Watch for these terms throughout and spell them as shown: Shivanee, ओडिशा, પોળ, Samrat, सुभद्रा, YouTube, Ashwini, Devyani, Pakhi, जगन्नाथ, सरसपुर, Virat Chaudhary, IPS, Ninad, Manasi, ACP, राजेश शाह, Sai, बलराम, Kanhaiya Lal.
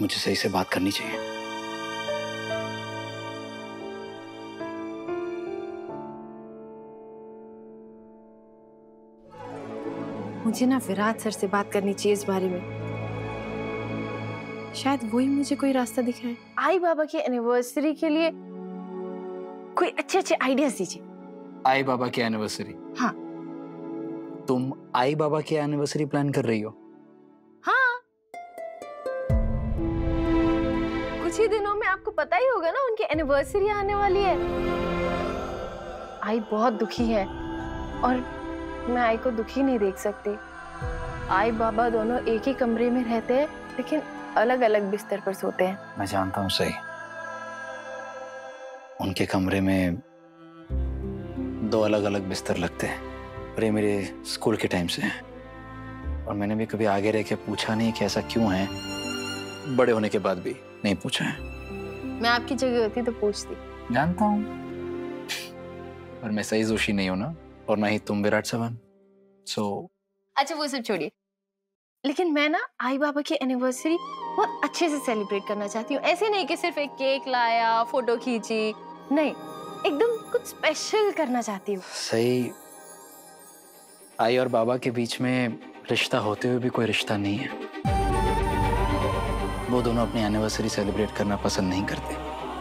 मुझे सही से बात करनी चाहिए। मुझे ना विराट सर से बात करनी चाहिए इस बारे में, शायद वही मुझे कोई रास्ता दिखाए। आई बाबा की एनिवर्सरी के लिए कोई अच्छे अच्छे आइडियाज दीजिए। आई बाबा की एनिवर्सरी? हाँ। तुम आई बाबा की एनिवर्सरी प्लान कर रही हो? हाँ। कुछ ही दिनों में आपको पता ही होगा ना उनकी एनिवर्सरी आने वाली है। आई बहुत दुखी है और मैं आई को दुखी नहीं देख सकती। आई बाबा दोनों एक ही कमरे में रहते हैं लेकिन अलग अलग बिस्तर पर सोते हैं। मैं जानता हूँ सही, उनके कमरे में दो अलग अलग बिस्तर लगते हैं और ये मेरे स्कूल के टाइम से है और मैंने भी कभी आगे रह के पूछा नहीं कि ऐसा क्यों है, बड़े होने के बाद भी नहीं पूछा है। मैं आपकी जगह होती तो पूछती। जानता हूँ पर मैं सही जोशी नहीं हूँ ना, और ना ही तुम विराट साहब। अच्छा वो सब छोड़िए, लेकिन मैं ना आई बाबा की एनिवर्सरी बहुत अच्छे से सेलिब्रेट करना चाहती हूँ। ऐसे नहीं कि सिर्फ एक केक लाया, फोटो खींची, नहीं, एकदम कुछ स्पेशल करना चाहती हूँ। सही, आई और बाबा के बीच में रिश्ता होते हुए भी कोई रिश्ता नहीं है। वो दोनों अपनी एनिवर्सरी सेलिब्रेट करना पसंद नहीं करते,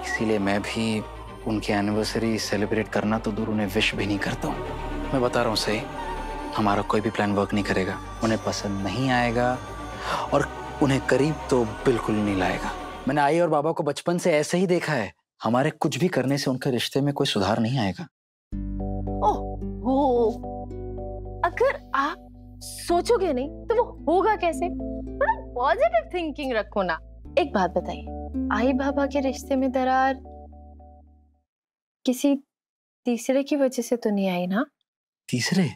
इसीलिए मैं भी उनकी एनिवर्सरी सेलिब्रेट करना तो दूर, उन्हें विश भी नहीं करता हूँ। मैं बता रहा हूँ सही, हमारा कोई भी प्लान वर्क नहीं करेगा, उन्हें पसंद नहीं आएगा और उन्हें करीब तो बिल्कुल नहीं लाएगा। मैंने आई और बाबा को बचपन से ऐसे ही देखा है, हमारे कुछ भी करने से उनके रिश्ते में कोई सुधार नहीं आएगा। ओह, अगर आप सोचोगे नहीं तो वो होगा कैसे? थोड़ा पॉजिटिव थिंकिंग रखो ना। एक बात बताइए, आई बाबा के रिश्ते में दरार किसी तीसरे की वजह से तो नहीं आई ना? तीसरे?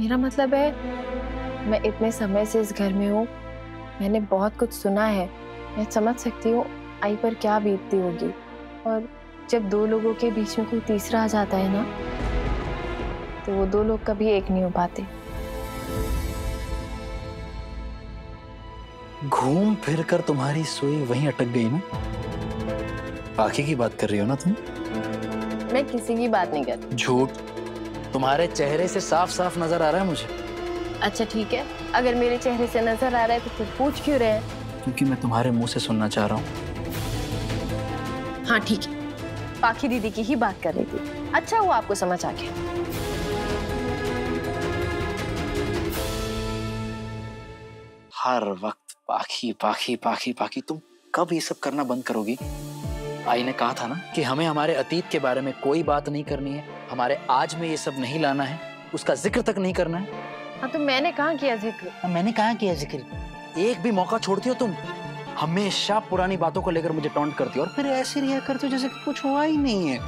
मेरा मतलब है, मैं इतने समय से इस घर में हूँ, मैंने बहुत कुछ सुना है, मैं समझ सकती हूँ आई पर क्या बीतती होगी। और जब दो लोगों के बीच में कोई तीसरा आ जाता है ना, तो वो दो लोग कभी एक नहीं हो पाते। घूम फिर कर तुम्हारी सुई वहीं अटक गई ना। पाखी की बात कर रही हो ना तुम? मैं किसी की बात नहीं कर रही। झूठ, तुम्हारे चेहरे से साफ साफ नजर आ रहा है मुझे। अच्छा ठीक है, अगर मेरे चेहरे से नजर आ रहा है तो फिर पूछ क्यों रहे हैं? क्योंकि मैं तुम्हारे मुंह से सुनना चाह रहा हूँ। हाँ ठीक है, पाखी दीदी की ही बात कर रही थी। अच्छा वो आपको समझ आ गया। हर वक्त पाखी पाखी पाखी पाखी, तुम कब ये सब करना बंद करोगी? आई ने कहा था ना कि हमें हमारे अतीत के बारे में कोई बात नहीं करनी है, हमारे आज में ये सब नहीं लाना है, उसका जिक्र तक नहीं करना है। हाँ तो मैंने कहाँ किया जिक्र? मैंने कहाँ किया जिक्र? एक भी मौका छोड़ती हो तुम, हमेशा पुरानी बातों को लेकर मुझे टॉन्ट करती हो और फिर ऐसे रिएक्ट करती हो जैसे कि कुछ हुआ ही नहीं है।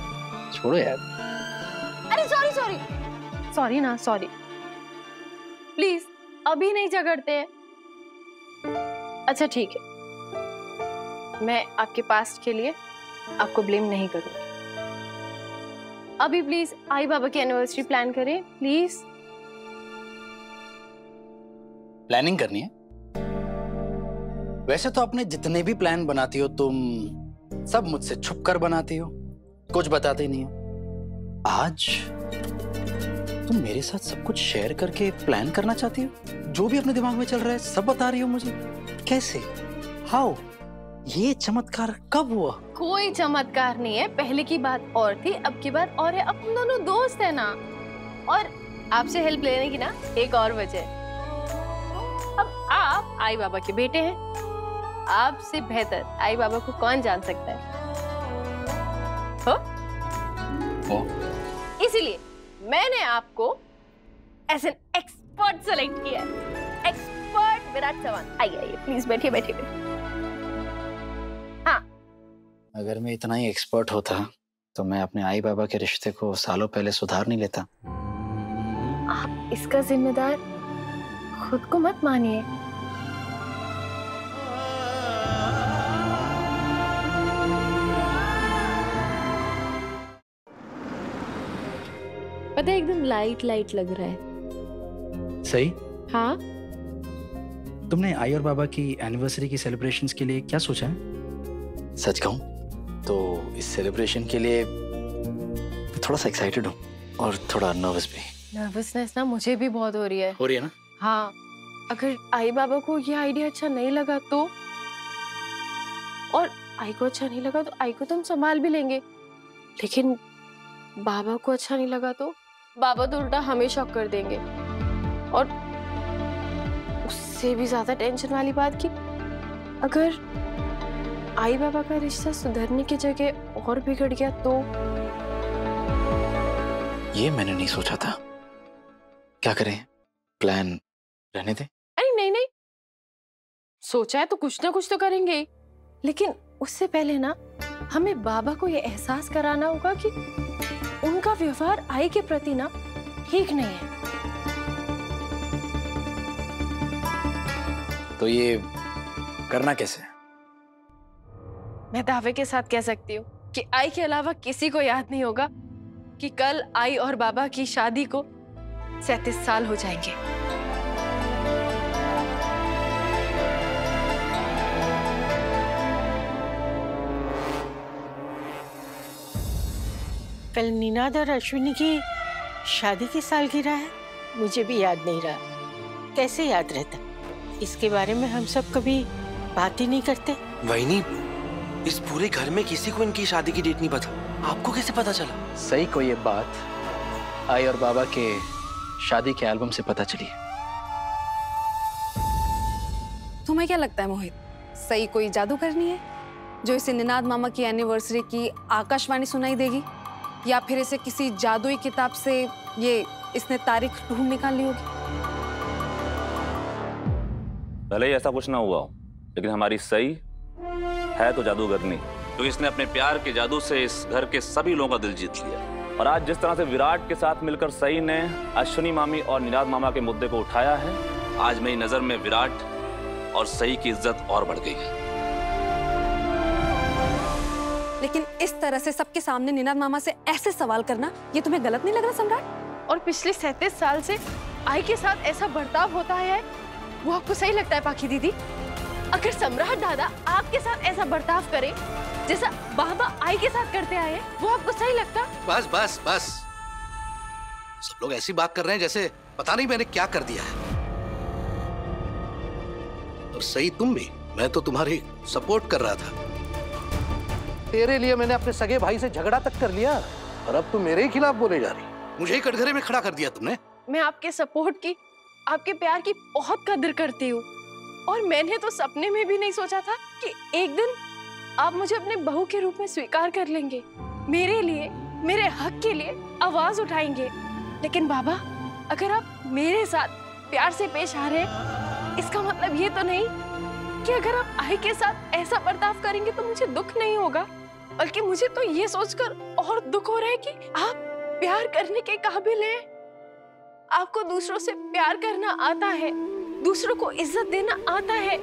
छोड़ो यार। अरे सॉरी सॉरी सॉरी ना, सॉरी प्लीज, अभी नहीं झगड़ते हैं। अच्छा ठीक है, मैं आपके पास्ट के लिए आपको ब्लेम नहीं करूंगी। अभी प्लीज आई बाबा की एनिवर्सरी प्लान करें प्लीज। प्लानिंग करनी है? वैसे तो आपने जितने भी प्लान बनाती हो तुम सब मुझसे छुपकर बनाती हो, कुछ बताती नहीं हो। आज तुम मेरे साथ सब कुछ शेयर करके प्लान करना चाहती हो, जो भी अपने दिमाग में चल रहा है सब बता रही हो मुझे। कैसे? हाउ? ये चमत्कार कब हुआ? कोई चमत्कार नहीं है, पहले की बात और थी, अब की बात और है। अब हम दोनों दोस्त है ना, और आपसे हेल्प लेने की ना एक और वजह, अब आप आई बाबा के बेटे हैं, आपसे बेहतर आई बाबा को कौन जान सकता है? हो? इसीलिए मैंने आपको एज एन एक्सपर्ट सेलेक्ट किया है। एक्सपर्ट विराट चौहान, आइए आइए प्लीज, बैठिए बैठिए। हाँ, अगर मैं इतना ही एक्सपर्ट होता तो मैं अपने आई बाबा के रिश्ते को सालों पहले सुधार नहीं लेता। आप इसका जिम्मेदार खुद को मत मानिए। पता है एकदम लाइट लाइट लग रहा है। सही? हाँ तुमने आई और बाबा की एनिवर्सरी की सेलिब्रेशंस के लिए क्या सोचा है? सच कहूँ तो इस सेलिब्रेशन के लिए थोड़ा सा एक्साइटेड हूँ और थोड़ा नर्वस भी। नर्वसनेस ना मुझे भी बहुत हो रही है। हो रही है ना? हाँ, अगर आई बाबा को ये आइडिया अच्छा नहीं लगा तो, और आई को अच्छा नहीं लगा तो आई को तो हम संभाल भी लेंगे, लेकिन बाबा को अच्छा नहीं लगा तो बाबा तो उल्टा हमें शॉक कर देंगे। और उससे भी ज्यादा टेंशन वाली बात कि अगर आई बाबा का रिश्ता सुधरने की जगह और बिगड़ गया तो। ये मैंने नहीं सोचा था, क्या करें, प्लान रहने दे? अरे नहीं नहीं, सोचा है तो कुछ ना कुछ तो करेंगे, लेकिन उससे पहले ना हमें बाबा को ये एहसास कराना होगा कि उनका व्यवहार आई के प्रति ना ठीक नहीं है। तो ये करना कैसे? मैं दावे के साथ कह सकती हूँ कि आई के अलावा किसी को याद नहीं होगा कि कल आई और बाबा की शादी को 37 साल हो जाएंगे। कल निनाद और अश्विनी की शादी की सालगिरह है। मुझे भी याद नहीं रहा, कैसे याद रहता? इसके बारे में हम सब कभी बात ही नहीं करते। वही नहीं, इस पूरे घर में किसी को इनकी शादी की डेट नहीं पता। आपको कैसे पता चला? सही को ये बात आई और बाबा के शादी के एल्बम से पता चली। तुम्हें क्या लगता है मोहित, सही कोई जादू करनी है जो इसे निनाद मामा की एनिवर्सरी की आकाशवाणी सुनाई देगी, या फिर इसे किसी जादुई किताब से ये इसने तारीख ढूंढ निकाल ली होगी? भले ही ऐसा कुछ ना हुआ हो, लेकिन हमारी सही है तो जादूगरनी, तो इसने अपने प्यार के जादू से इस घर के सभी लोगों का दिल जीत लिया। और आज जिस तरह से विराट के साथ मिलकर सई ने अश्विनी मामी और निनाद मामा के मुद्दे को उठाया है, आज मेरी नजर में विराट और सई की इज्जत और बढ़ गई है। लेकिन इस तरह से सबके सामने निनाद मामा से ऐसे सवाल करना, ये तुम्हें गलत नहीं लग रहा सम्राट? और पिछले 37 साल से आई के साथ ऐसा बर्ताव होता है, वो आपको सही लगता है पाखी दीदी? अगर सम्राट दादा आपके साथ ऐसा बर्ताव करे जैसा बाबा आई के साथ करते आए हैं, वो आपको सही लगता? बस बस बस, सब लोग ऐसी बात कर रहे हैं जैसे पता नहीं मैंने क्या कर दिया है। और सही तुम भी, मैं तो तुम्हारी सपोर्ट कर रहा था। तेरे लिए मैंने अपने सगे भाई से झगड़ा तक कर लिया और अब तुम मेरे ही खिलाफ बोले जा रही। मुझे कटघरे में खड़ा कर दिया तुमने। मैं आपके सपोर्ट की, आपके प्यार की बहुत कदर करती हूँ, और मैंने तो सपने में भी नहीं सोचा था कि एक दिन आप मुझे अपने बहू के रूप में स्वीकार कर लेंगे, मेरे लिए, मेरे हक के लिए आवाज उठाएंगे। लेकिन बाबा, अगर आप मेरे साथ प्यार से पेश आ रहे हैं, इसका मतलब ये तो नहीं कि अगर आप आई के साथ ऐसा बर्ताव करेंगे तो मुझे दुख नहीं होगा, बल्कि मुझे तो ये सोचकर और दुख हो रहा है कि आप प्यार करने के काबिल हैं, आपको दूसरों से प्यार करना आता है, दूसरों को इज्जत देना आता है।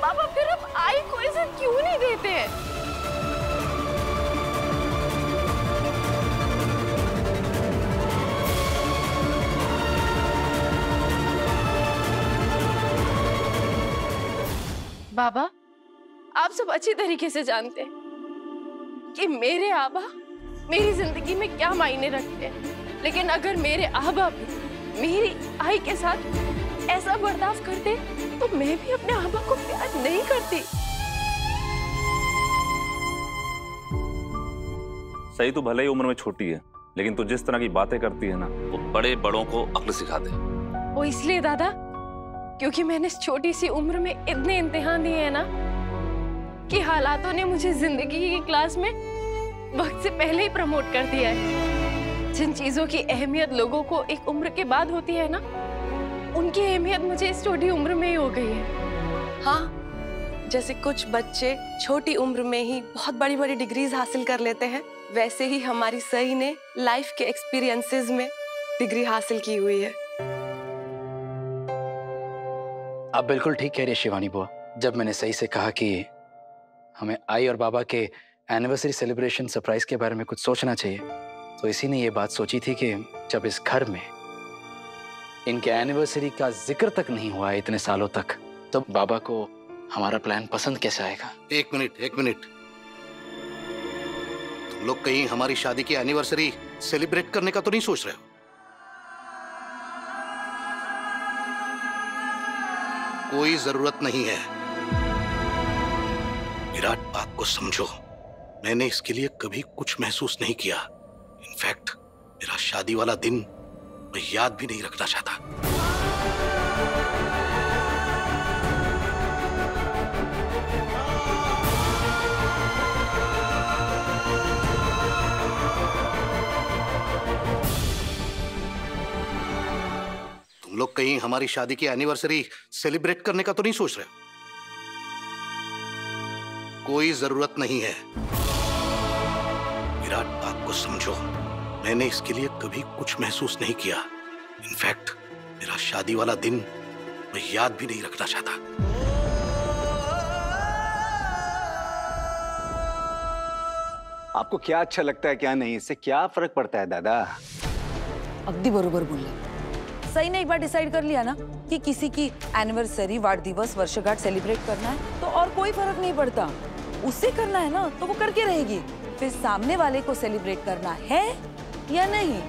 बाबा फिर आप आई को इज्जत क्यों नहीं देते हैं? बाबा, आप सब अच्छी तरीके से जानते हैं कि मेरे आबा मेरी जिंदगी में क्या मायने रखते हैं, लेकिन अगर मेरे आबा भी मेरी आई के साथ ऐसा बर्ताव करते तो मैं भी अपने आबा को प्यार नहीं करती। सही तो भले ही उम्र में छोटी है, लेकिन तू जिस तरह की बातें करती है ना, वो बड़े बड़ों को अक्ल सिखाते हैं। वो इसलिए दादा, क्योंकि मैंने इस छोटी सी उम्र में इतने इम्तिहान दिए हैं ना कि हालातों ने मुझे जिंदगी की क्लास में वक्त से पहले ही प्रमोट कर दिया है। जिन चीजों की अहमियत लोगों को एक उम्र के बाद होती है ना, उनकी अहमियत मुझे इस छोटी उम्र में ही हो गई है। हाँ, जैसे कुछ बच्चे छोटी उम्र में ही बहुत बड़ी बड़ी डिग्रीज हासिल कर लेते हैं, वैसे ही हमारी सही ने लाइफ के एक्सपीरियंसेस में डिग्री हासिल की हुई है। आप बिल्कुल ठीक कह रही है शिवानी बुआ। जब मैंने सही से कहा कि हमें आई और बाबा के एनिवर्सरी सेलिब्रेशन सरप्राइज के बारे में कुछ सोचना चाहिए, तो इसी ने ये बात सोची थी कि जब इस घर में इनके एनिवर्सरी का जिक्र तक नहीं हुआ है इतने सालों तक, तो बाबा को हमारा प्लान पसंद कैसे आएगा? एक मिनट, तुम लोग कहीं हमारी शादी की एनिवर्सरी सेलिब्रेट करने का तो नहीं सोच रहे हो? कोई जरूरत नहीं है। विराट बाप को समझो, मैंने इसके लिए कभी कुछ महसूस नहीं किया। इनफैक्ट मेरा शादी वाला दिन मैं याद भी नहीं रखना चाहता। तुम लोग कहीं हमारी शादी की एनिवर्सरी सेलिब्रेट करने का तो नहीं सोच रहे हो? कोई जरूरत नहीं है। विराट बाप को समझो, मैंने इसके लिए कभी कुछ महसूस नहीं किया। इनफैक्ट मेरा शादी वाला दिन मैं याद भी नहीं रखना चाहता। आपको क्या अच्छा लगता है क्या नहीं, इससे क्या फर्क पड़ता है दादा? अगदी बरोबर बोला। सही ने एक बार डिसाइड कर लिया ना कि किसी की एनिवर्सरी, वाढ दिवस, वर्षगांठ सेलिब्रेट करना है तो और कोई फर्क नहीं पड़ता। उससे करना है ना तो वो करके रहेगी, फिर सामने वाले को सेलिब्रेट करना है या नहीं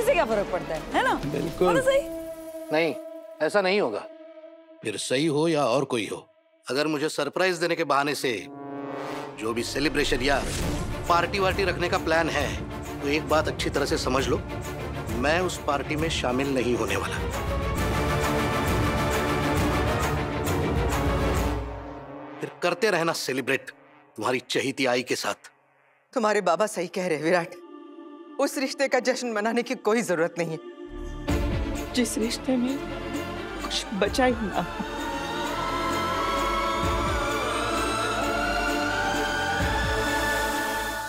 इसे क्या फर्क पड़ता है ना? बिल्कुल सही। नहीं, ऐसा नहीं होगा। फिर सही हो या और कोई हो, अगर मुझे सरप्राइज देने के बहाने से जो भी सेलिब्रेशन या पार्टी वार्टी रखने का प्लान है तो एक बात अच्छी तरह से समझ लो, मैं उस पार्टी में शामिल नहीं होने वाला। फिर करते रहना सेलिब्रेट तुम्हारी चहीती आई के साथ। तुम्हारे बाबा सही कह रहे विराट, उस रिश्ते का जश्न मनाने की कोई जरूरत नहीं है जिस रिश्ते में कुछ बचा ही ना।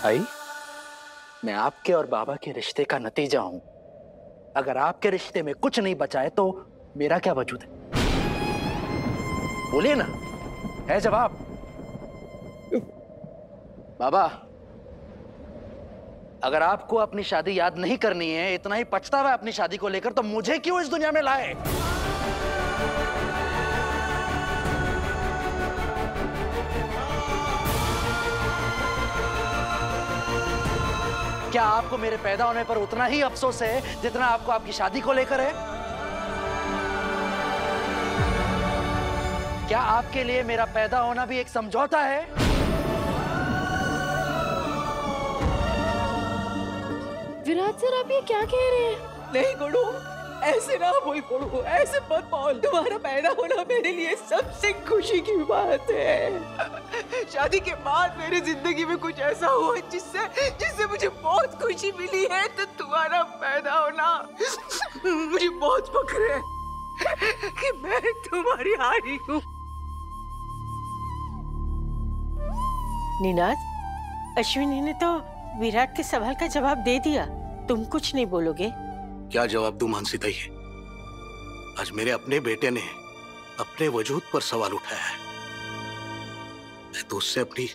आई, मैं आपके और बाबा के रिश्ते का नतीजा हूं। अगर आपके रिश्ते में कुछ नहीं बचा है तो मेरा क्या वजूद है? बोलिए ना, है जवाब। बाबा, अगर आपको अपनी शादी याद नहीं करनी है, इतना ही पछतावा है अपनी शादी को लेकर, तो मुझे क्यों इस दुनिया में लाए? क्या आपको मेरे पैदा होने पर उतना ही अफसोस है जितना आपको आपकी शादी को लेकर है? क्या आपके लिए मेरा पैदा होना भी एक समझौता है? विराट सर, आप ये क्या कह रहे हैं? नहीं गुडू, ऐसे ना बोल गुडू, ऐसे मत बोल। तुम्हारा पैदा होना मेरे लिए सबसे खुशी की बात है। शादी के बाद मेरी जिंदगी में कुछ ऐसा हुआ जिससे जिससे मुझे बहुत खुशी मिली है, तो तुम्हारा पैदा होना मुझे बहुत फख्र है कि मैं तुम्हारी हारी हूँ। निनाद, अश्विनी ने तो विराट के सवाल का जवाब दे दिया, तुम कुछ नहीं बोलोगे? क्या जवाब दूं मानसी ताई? आज मेरे अपने बेटे ने अपने वजूद पर सवाल उठाया है। मैं तो उससे अपनी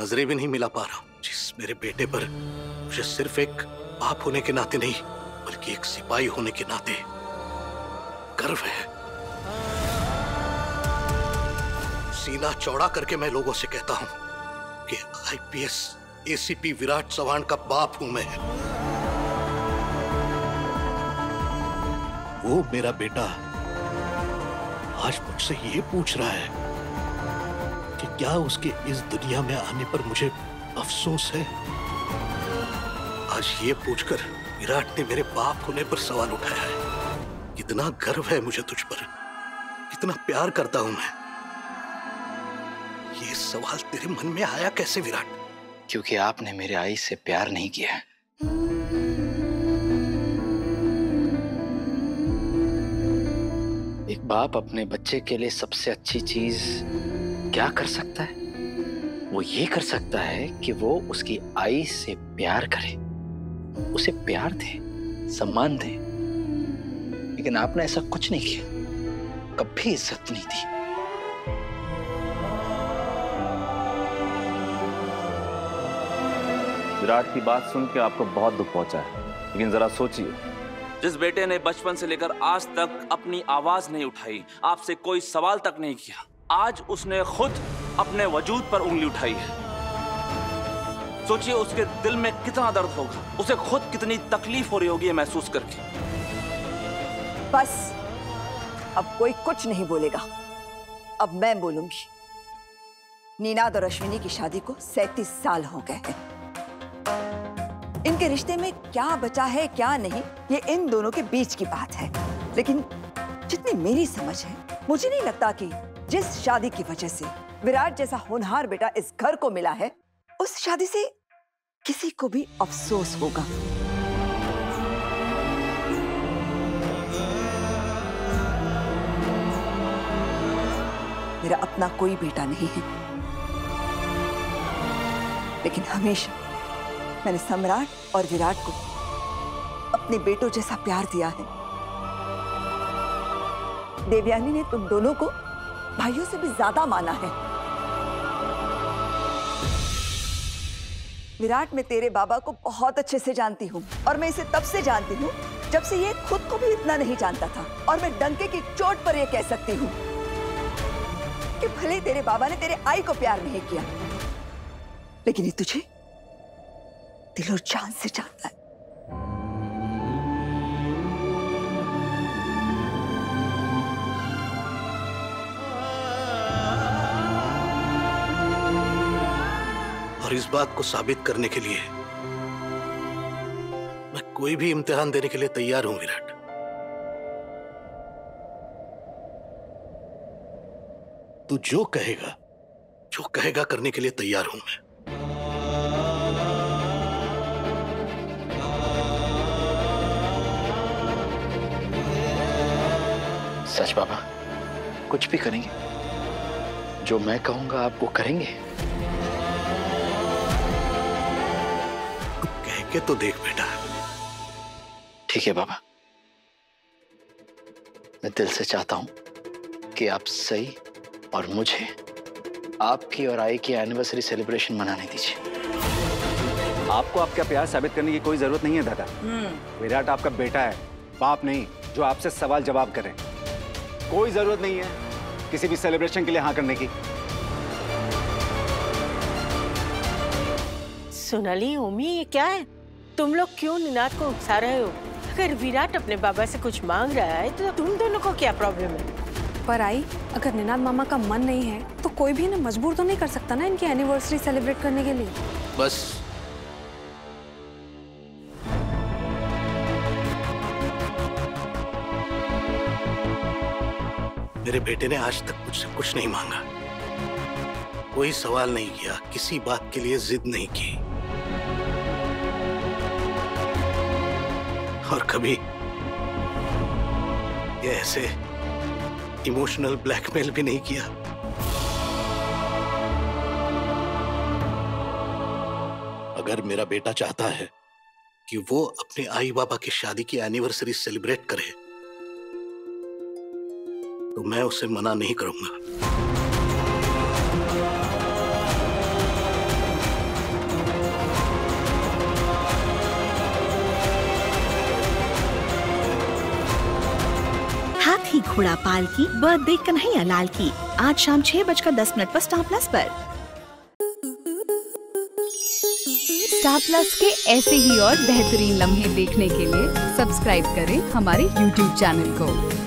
नजरें भी नहीं मिला पा रहा हूं, जिस मेरे बेटे पर मुझे सिर्फ एक बाप होने के नाते नहीं बल्कि एक सिपाही होने के नाते गर्व है। सीना चौड़ा करके मैं लोगों से कहता हूं कि IPS ACP विराट चौहान का बाप हूं मैं। वो मेरा बेटा आज मुझसे ये पूछ रहा है कि क्या उसके इस दुनिया में आने पर मुझे अफसोस है? आज ये पूछकर विराट ने मेरे बाप होने पर सवाल उठाया है। कितना गर्व है मुझे तुझ पर, कितना प्यार करता हूं मैं। ये सवाल तेरे मन में आया कैसे विराट? क्योंकि आपने मेरे आई से प्यार नहीं किया है। एक बाप अपने बच्चे के लिए सबसे अच्छी चीज क्या कर सकता है? वो ये कर सकता है कि वो उसकी आई से प्यार करे, उसे प्यार दे, सम्मान दे। लेकिन आपने ऐसा कुछ नहीं किया, कभी इज्जत नहीं दी। विराट की बात सुन के आपको बहुत दुख पहुंचा है, लेकिन जरा सोचिए, जिस बेटे ने बचपन से लेकर आज तक अपनी आवाज नहीं उठाई, आपसे कोई सवाल तक नहीं किया, आज उसने खुद अपने वजूद पर उंगली उठाई है। सोचिए उसके दिल में कितना दर्द होगा, उसे खुद कितनी तकलीफ हो रही होगी महसूस करके। बस अब कोई कुछ नहीं बोलेगा, अब मैं बोलूंगी। नीनाद और अश्विनी की शादी को 37 साल हो गए हैं। इनके रिश्ते में क्या बचा है क्या नहीं, ये इन दोनों के बीच की बात है। लेकिन जितनी मेरी समझ है, मुझे नहीं लगता कि जिस शादी की वजह से विराट जैसा होनहार बेटा इस घर को मिला है, उस शादी से किसी को भी अफसोस होगा। मेरा अपना कोई बेटा नहीं है, लेकिन हमेशा मैंने सम्राट और विराट को अपने बेटों जैसा प्यार दिया है। देवयानी ने तुम दोनों को भाइयों से भी ज्यादा माना है। विराट, मैं तेरे बाबा को बहुत अच्छे से जानती हूँ, और मैं इसे तब से जानती हूँ जब से ये खुद को भी इतना नहीं जानता था। और मैं डंके की चोट पर ये कह सकती हूँ कि भले तेरे बाबा ने तेरे आई को प्यार नहीं किया, लेकिन ये तुझे दिल और जान से जानता है। और इस बात को साबित करने के लिए मैं कोई भी इम्तिहान देने के लिए तैयार हूं विराट। तू जो कहेगा करने के लिए तैयार हूं मैं। सच बाबा, कुछ भी करेंगे, जो मैं कहूंगा आप वो करेंगे। तू कह के तो देख बेटा। ठीक है बाबा, मैं दिल से चाहता हूं कि आप सही और मुझे आपकी और आई की एनिवर्सरी सेलिब्रेशन मनाने दीजिए। आपको आपका प्यार साबित करने की कोई जरूरत नहीं है दादा। विराट आपका बेटा है, बाप नहीं, जो आपसे सवाल जवाब करें। कोई जरूरत नहीं है किसी भी सेलिब्रेशन के लिए हाँ करने की। सोनाली, ओमी, ये क्या है? तुम लोग क्यों निनाद को उकसा रहे हो? अगर विराट अपने बाबा से कुछ मांग रहा है तो तुम दोनों को क्या प्रॉब्लम है? पर आई, अगर निनाद मामा का मन नहीं है तो कोई भी ना मजबूर तो नहीं कर सकता ना इनकी एनिवर्सरी सेलिब्रेट करने के लिए। बस मेरे बेटे ने आज तक मुझसे कुछ नहीं मांगा, कोई सवाल नहीं किया, किसी बात के लिए जिद नहीं की, और कभी ये ऐसे इमोशनल ब्लैकमेल भी नहीं किया। अगर मेरा बेटा चाहता है कि वो अपने आई बाबा की शादी की एनिवर्सरी सेलिब्रेट करे तो मैं उसे मना नहीं करूंगा। घोड़ा पाल की बर्थडे कन्हैया लाल की आज शाम 6:10 पर स्टार प्लस पर। स्टार प्लस के ऐसे ही और बेहतरीन लम्हे देखने के लिए सब्सक्राइब करें हमारे YouTube चैनल को।